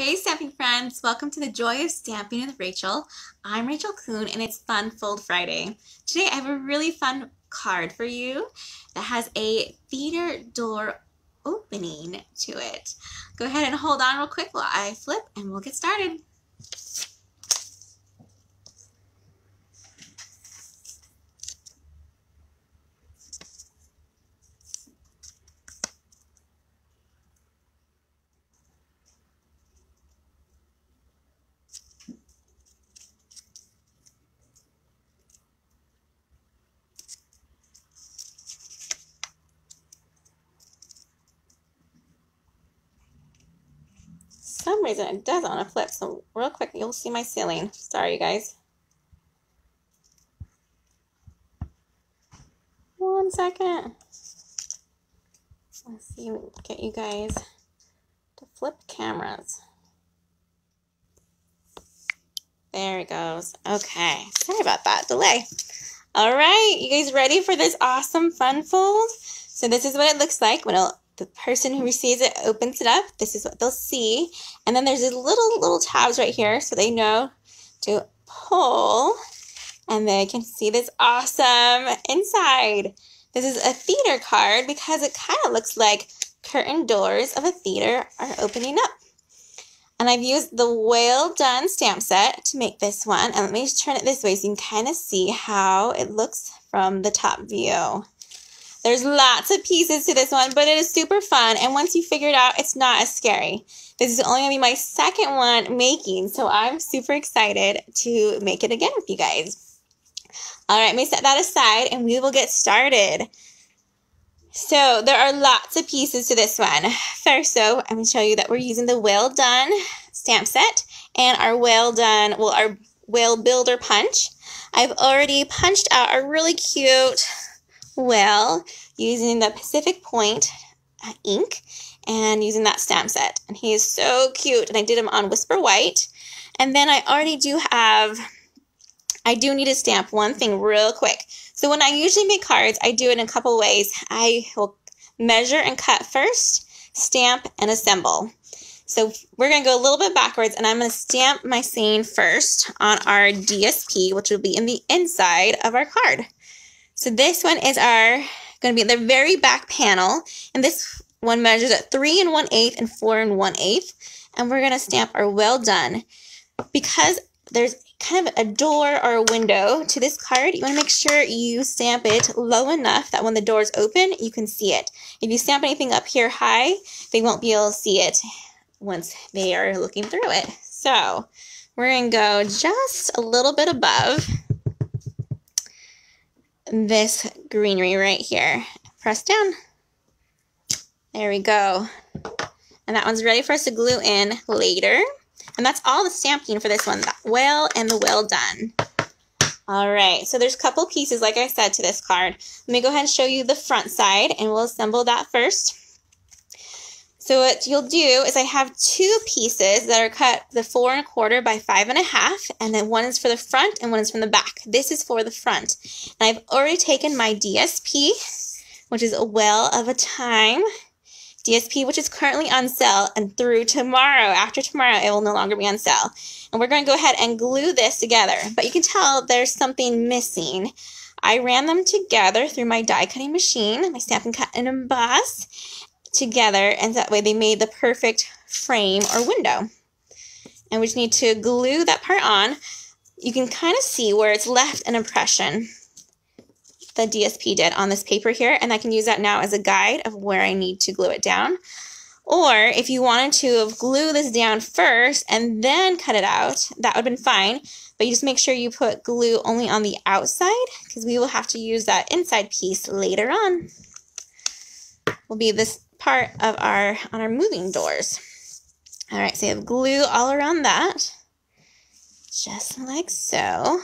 Hey stamping friends, welcome to the Joy of Stamping with Rachel. I'm Rachel Kuhn and it's Fun Fold Friday. Today I have a really fun card for you that has a theater door opening to it. Go ahead and hold on real quick while I flip and we'll get started. For some reason it does want to flip, so real quick you'll see my ceiling. Sorry you guys. One second. Let's see if we can get you guys to flip cameras. There it goes. Okay. Sorry about that delay. Alright, you guys ready for this awesome fun fold? So this is what it looks like when it'll the person who receives it opens it up. This is what they'll see. And then there's these little tabs right here so they know to pull and they can see this awesome inside. This is a theater card because it kind of looks like curtain doors of a theater are opening up. And I've used the Whale Done Stamp Set to make this one. And let me just turn it this way so you can kind of see how it looks from the top view. There's lots of pieces to this one, but it is super fun. And once you figure it out, it's not as scary. This is only going to be my second one making, so I'm super excited to make it again with you guys. All right, let me set that aside, and we will get started. So there are lots of pieces to this one. First, so I'm going to show you that we're using the Whale Done Stamp Set and our our Whale Builder Punch. I've already punched out a really cute whale using the Pacific Point ink and using that stamp set, and he is so cute, and I did him on Whisper White. And then I do need to stamp one thing real quick. So when I usually make cards, I do it in a couple ways. I will measure and cut first, stamp and assemble. So we're going to go a little bit backwards, and I'm going to stamp my scene first on our DSP, which will be in the inside of our card. So this one is going to be the very back panel, and this one measures at 3 1/8 and 4 1/8, and we're going to stamp our Well Done. Because there's kind of a door or a window to this card, you want to make sure you stamp it low enough that when the door's open, you can see it. If you stamp anything up here high, they won't be able to see it once they are looking through it. So we're going to go just a little bit above this greenery right here. Press down. There we go. And that one's ready for us to glue in later. And that's all the stamping for this one, that whale and the Whale Done. All right, so there's a couple pieces, like I said, to this card. Let me go ahead and show you the front side, and we'll assemble that first. So what you'll do is I have two pieces that are cut the 4 1/4 by 5 1/2, and then one is for the front and one is from the back. This is for the front. And I've already taken my DSP, which is a Whale of a Time DSP, which is currently on sale, and through tomorrow, after tomorrow, it will no longer be on sale. And we're going to go ahead and glue this together, but you can tell there's something missing. I ran them together through my die cutting machine, my Stampin' Cut and Emboss, together, and that way they made the perfect frame or window. And we just need to glue that part on. You can kind of see where it's left an impression the DSP did on this paper here, and I can use that now as a guide of where I need to glue it down. Or if you wanted to glue this down first and then cut it out, that would have been fine, but you just make sure you put glue only on the outside because we will have to use that inside piece later on. Will be this part of our moving doors. All right, so you have glue all around that, just like so.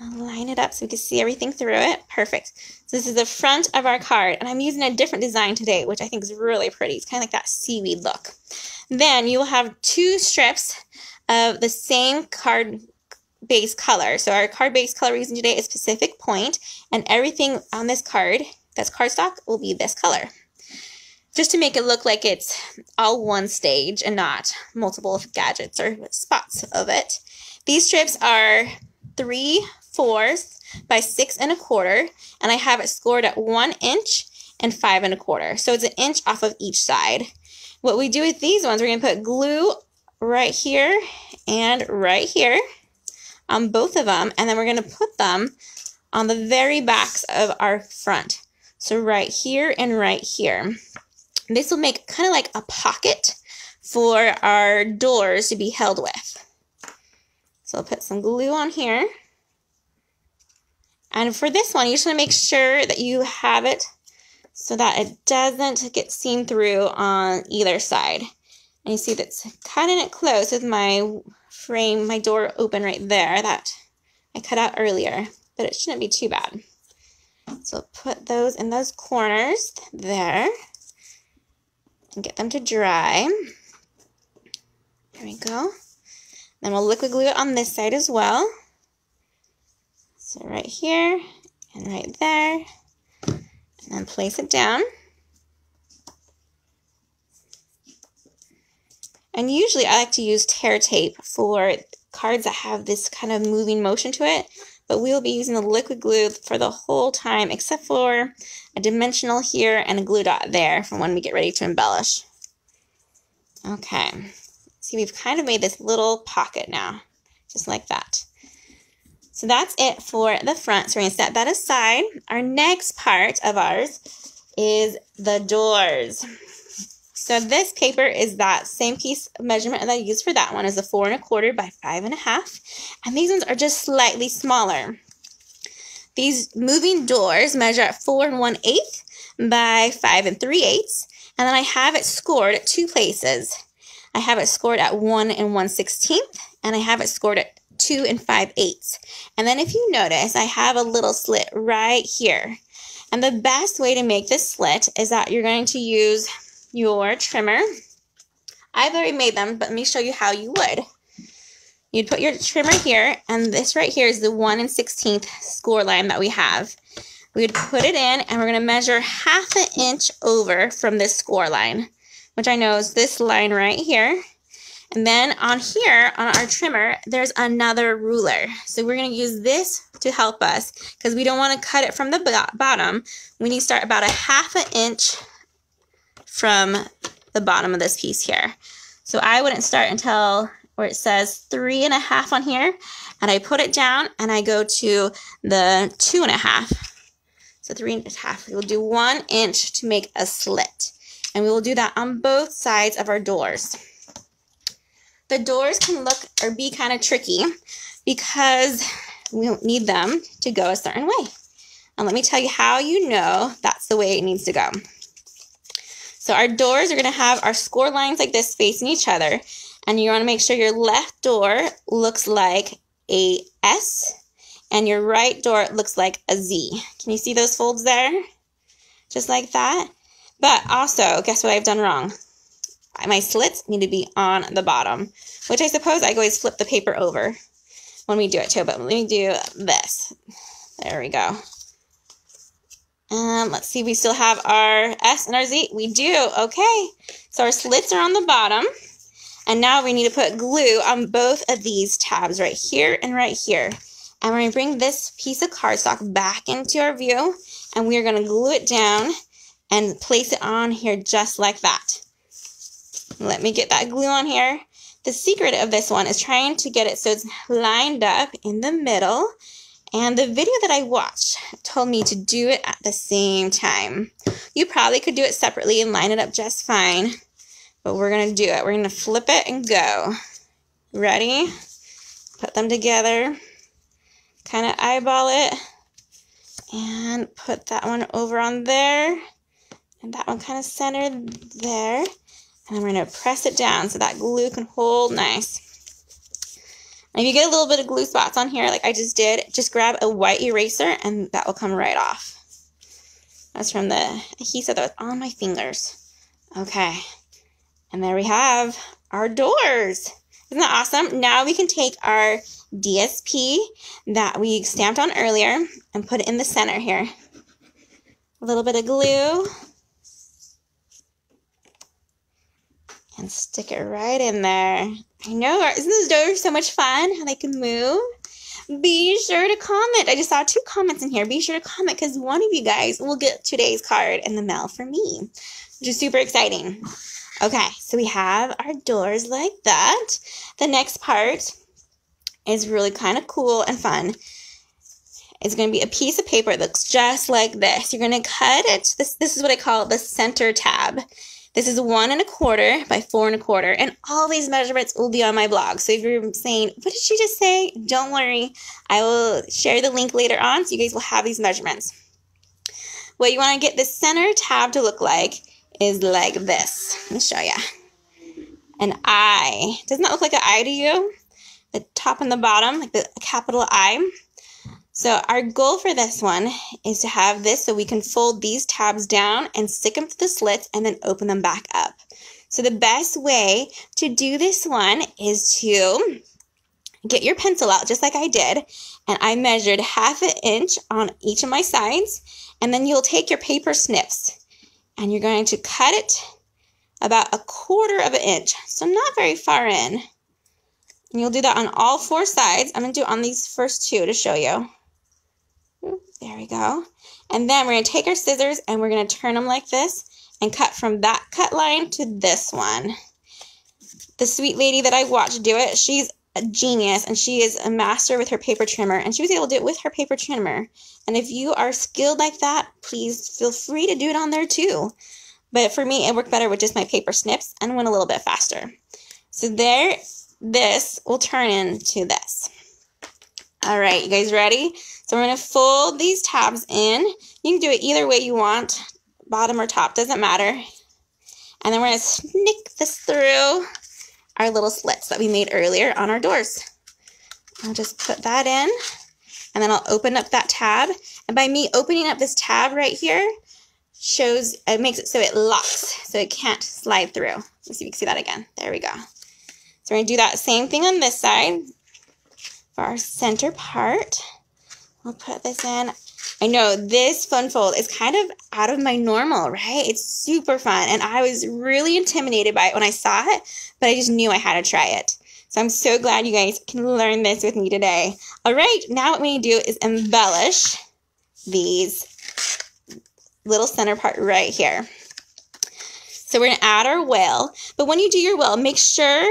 I'll line it up so we can see everything through it. Perfect. So this is the front of our card, and I'm using a different design today, which I think is really pretty. It's kind of like that seaweed look. Then you will have two strips of the same card base color. So our card base color we're using today is Pacific Point, and everything on this card that's cardstock will be this color. just to make it look like it's all one stage and not multiple gadgets or spots of it. These strips are 3/4 by 6 1/4, and I have it scored at 1 inch and 5 1/4. So it's 1 inch off of each side. What we do with these ones, we're going to put glue right here and right here on both of them, and then we're going to put them on the very backs of our front. So right here and right here. This will make kind of like a pocket for our doors to be held with. So I'll put some glue on here. And for this one, you just want to make sure that you have it so that it doesn't get seen through on either side. And you see that's cutting it close with my frame, my door open right there that I cut out earlier, but it shouldn't be too bad. So put those in those corners there and get them to dry. There we go. Then we'll liquid glue it on this side as well. So right here and right there, and then place it down. And usually I like to use tear tape for cards that have this kind of moving motion to it, but we'll be using the liquid glue for the whole time except for a dimensional here and a glue dot there for when we get ready to embellish. Okay, see, we've kind of made this little pocket now, just like that. So that's it for the front, so we're going to set that aside. Our next part of ours is the doors. So this paper is that same piece of measurement that I used for that one, is a 4 1/4 by 5 1/2. And these ones are just slightly smaller. These moving doors measure at 4 1/8 by 5 3/8. And then I have it scored at two places. I have it scored at 1 1/16, and I have it scored at 2 5/8. And then if you notice, I have a little slit right here. And the best way to make this slit is that you're going to use your trimmer. I've already made them, but let me show you how you would. You'd put your trimmer here, and this right here is the 1 1/16 score line that we have. We would put it in, and we're going to measure 1/2 inch over from this score line, which I know is this line right here. And then on here, on our trimmer, there's another ruler. So we're going to use this to help us, because we don't want to cut it from the bottom. We need to start about 1/2 inch from the bottom of this piece here. So I wouldn't start until where it says 3 1/2 on here, and I put it down and I go to the 2 1/2. So 3 1/2. We'll do 1 inch to make a slit, and we will do that on both sides of our doors. The doors can look or be kind of tricky because we don't need them to go a certain way. And let me tell you how you know that's the way it needs to go. So our doors are going to have our score lines like this facing each other, and you want to make sure your left door looks like a S and your right door looks like a Z. Can you see those folds there? Just like that. But also, guess what I've done wrong? My slits need to be on the bottom, which I suppose I always flip the paper over when we do it too, but let me do this. There we go. Let's see, we still have our S and our Z. We do. Okay. So our slits are on the bottom. And now we need to put glue on both of these tabs right here and right here. And we're going to bring this piece of cardstock back into our view. And we're going to glue it down and place it on here just like that. Let me get that glue on here. The secret of this one is trying to get it so it's lined up in the middle. And the video that I watched told me to do it at the same time. You probably could do it separately and line it up just fine, but we're going to do it. We're going to flip it and go. Ready? Put them together. Kind of eyeball it. And put that one over on there. And that one kind of centered there. And we're going to press it down so that glue can hold nice. If you get a little bit of glue spots on here, like I just did, just grab a white eraser and that will come right off. That's from the adhesive that was on my fingers. Okay. And there we have our doors. Isn't that awesome? Now we can take our DSP that we stamped on earlier and put it in the center here. A little bit of glue. and stick it right in there. I know, isn't this dough so much fun, how they can move? Be sure to comment. I just saw 2 comments in here. Be sure to comment because one of you guys will get today's card in the mail for me, which is super exciting. Okay, so we have our doors like that. The next part is really kind of cool and fun. It's going to be a piece of paper that looks just like this. You're going to cut it. This is what I call the center tab. This is 1 1/4 by 4 1/4, and all these measurements will be on my blog. So if you're saying, what did she just say? Don't worry. I will share the link later on so you guys will have these measurements. What you want to get the center tab to look like is like this. Let me show you. An I. Doesn't that look like an I to you? The top and the bottom, like the capital I. So our goal for this one is to have this so we can fold these tabs down and stick them to the slits and then open them back up. So the best way to do this one is to get your pencil out just like I did, and I measured 1/2 inch on each of my sides, and then you'll take your paper snips and you're going to cut it about 1/4 inch, so not very far in. And you'll do that on all 4 sides. I'm going to do it on these first 2 to show you. There we go. And then we're going to take our scissors and we're going to turn them like this and cut from that cut line to this one. The sweet lady that I watched do it, she's a genius and she is a master with her paper trimmer, and she was able to do it with her paper trimmer. And if you are skilled like that, please feel free to do it on there too. But for me, it worked better with just my paper snips and went a little bit faster. So there, this will turn into this. All right, you guys ready? So we're going to fold these tabs in. You can do it either way you want, bottom or top, doesn't matter. And then we're going to sneak this through our little slits that we made earlier on our doors. I'll just put that in, and then I'll open up that tab. And by me opening up this tab right here, shows, it makes it so it locks, so it can't slide through. Let's see if you can see that again. There we go. So we're going to do that same thing on this side. For our center part, I'll put this in. I know this fun fold is kind of out of my normal, right? It's super fun, and I was really intimidated by it when I saw it, but I just knew I had to try it. So I'm so glad you guys can learn this with me today. All right, now what we need to do is embellish these little center part right here. So we're gonna add our whale, but when you do your whale, make sure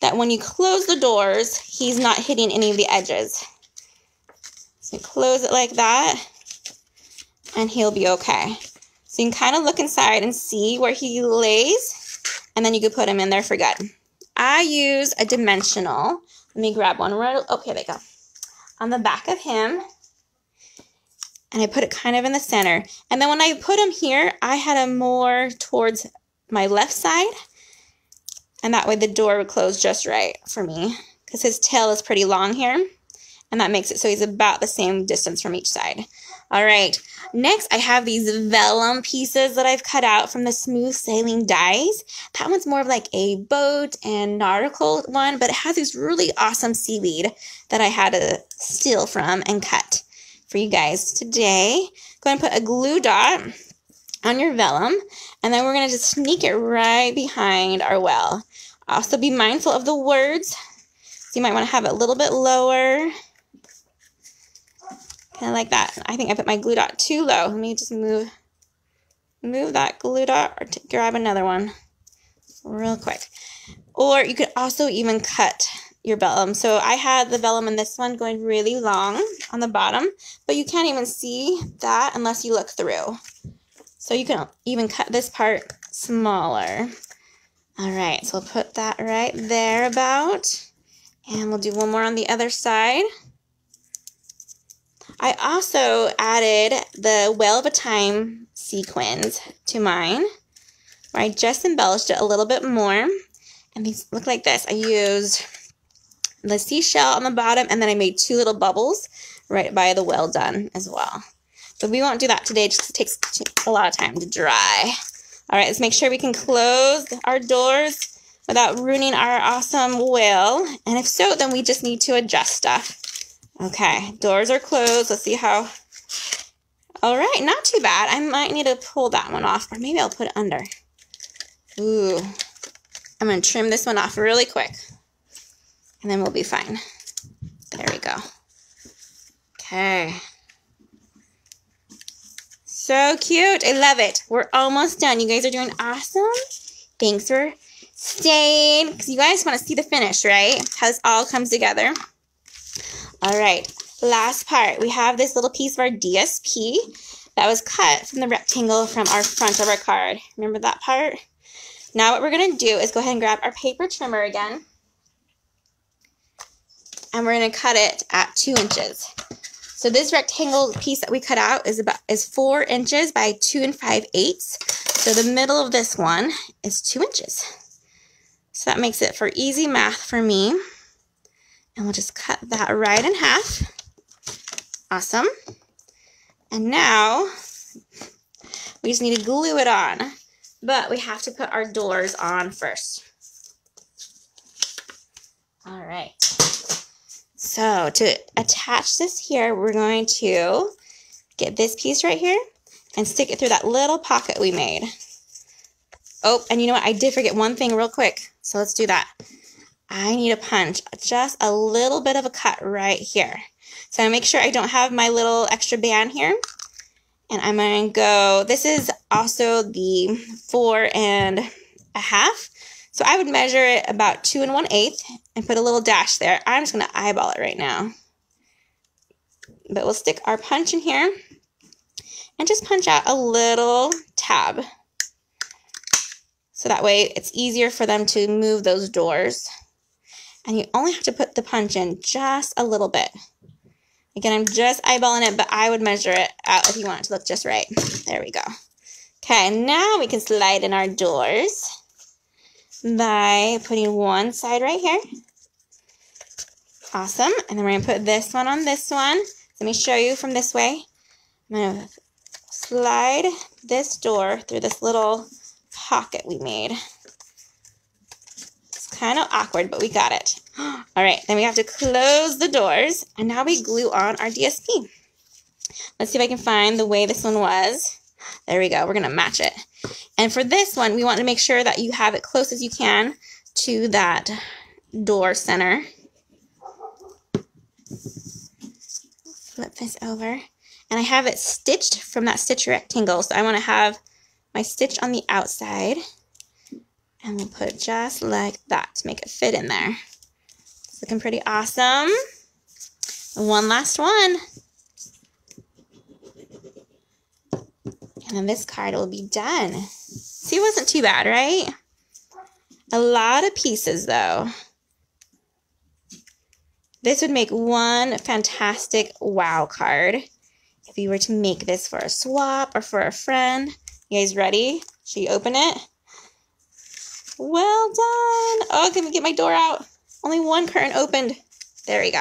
that when you close the doors, he's not hitting any of the edges. So close it like that, and he'll be okay. So you can kind of look inside and see where he lays, and then you can put him in there for good. I use a dimensional. Let me grab one right, oh, here they go. On the back of him, and I put it kind of in the center. And then when I put him here, I had him more towards my left side, and that way the door would close just right for me, because his tail is pretty long here, and that makes it so he's about the same distance from each side. All right, next I have these vellum pieces that I've cut out from the Smooth Sailing Dies. That one's more of like a boat and nautical one, but it has this really awesome seaweed that I had to steal from and cut for you guys today. I'm going to put a glue dot on your vellum, and then we're going to just sneak it right behind our well. Also be mindful of the words, so you might want to have it a little bit lower, kind of like that. I think I put my glue dot too low. Let me just move that glue dot, or grab another one real quick. Or you could also even cut your vellum. So I had the vellum in this one going really long on the bottom, but you can't even see that unless you look through. So you can even cut this part smaller. All right, so we'll put that right there about, and we'll do one more on the other side. I also added the Whale of a Time sequins to mine, where I just embellished it a little bit more. And these look like this. I used the seashell on the bottom, and then I made 2 little bubbles right by the Whale Done as well. But we won't do that today, just it takes a lot of time to dry. All right, let's make sure we can close our doors without ruining our awesome whale. And if so, then we just need to adjust stuff. Okay, doors are closed. Let's see how. All right, not too bad. I might need to pull that one off, or maybe I'll put it under. Ooh, I'm going to trim this one off really quick, and then we'll be fine. There we go. Okay. So cute. I love it. We're almost done. You guys are doing awesome. Thanks for staying, because you guys want to see the finish, right? How this all comes together. All right. Last part. We have this little piece of our DSP that was cut from the rectangle from our front of our card. Remember that part? Now what we're going to do is go ahead and grab our paper trimmer again. And we're going to cut it at 2 inches. So this rectangle piece that we cut out is 4 inches by 2 5/8. So the middle of this one is 2 inches. So that makes it for easy math for me. And we'll just cut that right in half. Awesome. And now we just need to glue it on. But we have to put our doors on first. All right. So to attach this here, we're going to get this piece right here and stick it through that little pocket we made. Oh, and you know what? I did forget one thing real quick. So let's do that. I need a punch, just a little bit of a cut right here. So I make sure I don't have my little extra band here. And I'm going to go, this is also the 4 1/2. So I would measure it about 2 1/8 and put a little dash there. I'm just going to eyeball it right now. But we'll stick our punch in here and just punch out a little tab. So that way it's easier for them to move those doors. And you only have to put the punch in just a little bit. Again, I'm just eyeballing it, but I would measure it out if you want it to look just right. There we go. Okay, now we can slide in our doors by putting one side right here. Awesome. And then we're going to put this one on this one. Let me show you from this way. I'm going to slide this door through this little pocket we made. It's kind of awkward, but we got it. All right, then we have to close the doors, and now we glue on our DSP. Let's see if I can find the way this one was. There we go. We're going to match it. And for this one, we want to make sure that you have it close as you can to that door center. Flip this over. And I have it stitched from that stitch rectangle, so I want to have my stitch on the outside. And we'll put it just like that to make it fit in there. Looking pretty awesome. One last one. And then this card will be done. See, it wasn't too bad, right? A lot of pieces, though. This would make one fantastic wow card if you were to make this for a swap or for a friend. You guys ready? Should you open it? Well done. Oh, can we get my door out? Only one curtain opened. There we go.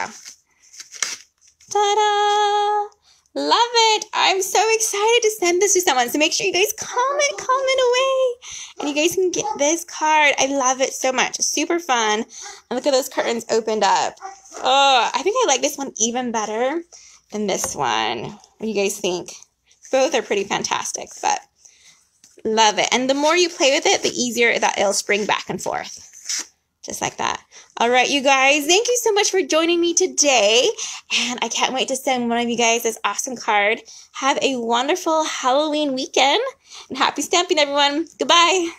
Ta-da! Love it! I'm so excited to send this to someone. So make sure you guys comment away. And you guys can get this card. I love it so much. Super fun. And look at those curtains opened up. Oh, I think I like this one even better than this one. What do you guys think? Both are pretty fantastic, but love it. And the more you play with it, the easier that it'll spring back and forth. Just like that. All right, you guys, thank you so much for joining me today. And I can't wait to send one of you guys this awesome card. Have a wonderful Halloween weekend and happy stamping, everyone. Goodbye.